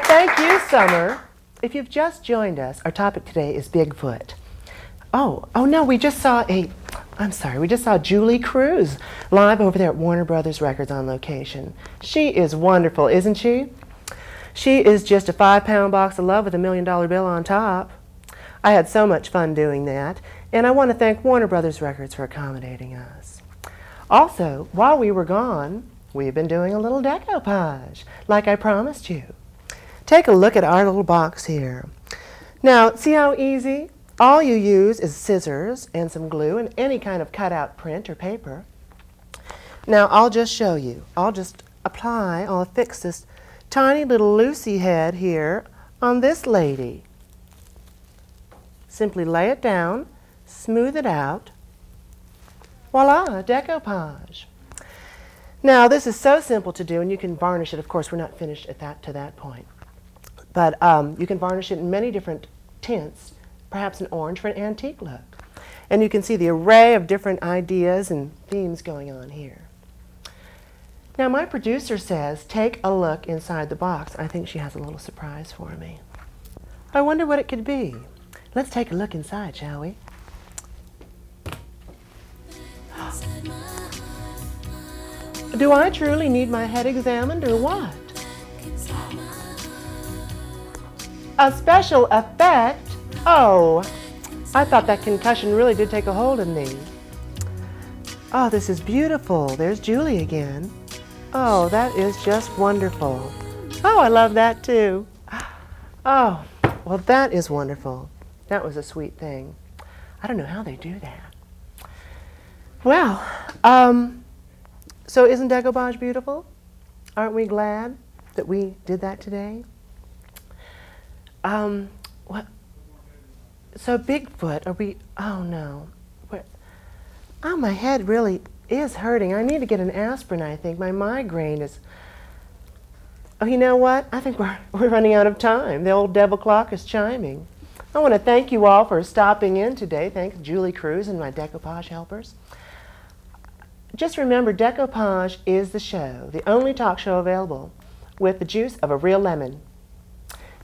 Well, thank you, Summer. If you've just joined us, our topic today is Bigfoot. Oh no, we just saw we just saw Julee Cruise live over there at Warner Brothers Records on location. She is wonderful, isn't she? She is just a 5-pound box of love with a $1 million bill on top. I had so much fun doing that, and I want to thank Warner Brothers Records for accommodating us. Also, while we were gone, we've been doing a little decoupage, like I promised you. Take a look at our little box here. Now, see how easy? All you use is scissors and some glue and any kind of cutout print or paper. Now, I'll just show you. I'll affix this tiny little Lucy head here on this lady. Simply lay it down, smooth it out. Voila, decoupage. Now, this is so simple to do, and you can varnish it. Of course, we're not finished at that point. But you can varnish it in many different tints, perhaps an orange for an antique look. And you can see the array of different ideas and themes going on here. Now, my producer says, take a look inside the box. I think she has a little surprise for me. I wonder what it could be. Let's take a look inside, shall we? Do I truly need my head examined or what? A special effect? Oh, I thought that concussion really did take a hold of me. Oh, this is beautiful. There's Julee again. Oh, that is just wonderful. Oh, I love that too. Oh, well, that is wonderful. That was a sweet thing. I don't know how they do that. Well, so isn't decoupage beautiful? Aren't we glad that we did that today? So Bigfoot, are we, oh no. Oh, my head really is hurting. I need to get an aspirin, I think. My migraine is, oh, you know what? I think we're running out of time. The old devil clock is chiming. I want to thank you all for stopping in today. Thanks, Julee Cruise and my decoupage helpers. Just remember, Decoupage is the show, the only talk show available with the juice of a real lemon.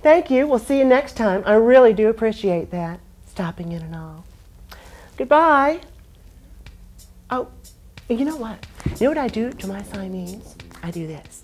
Thank you. We'll see you next time. I really do appreciate that, stopping in and all. Goodbye. Oh, you know what? You know what I do to my Siamese? I do this.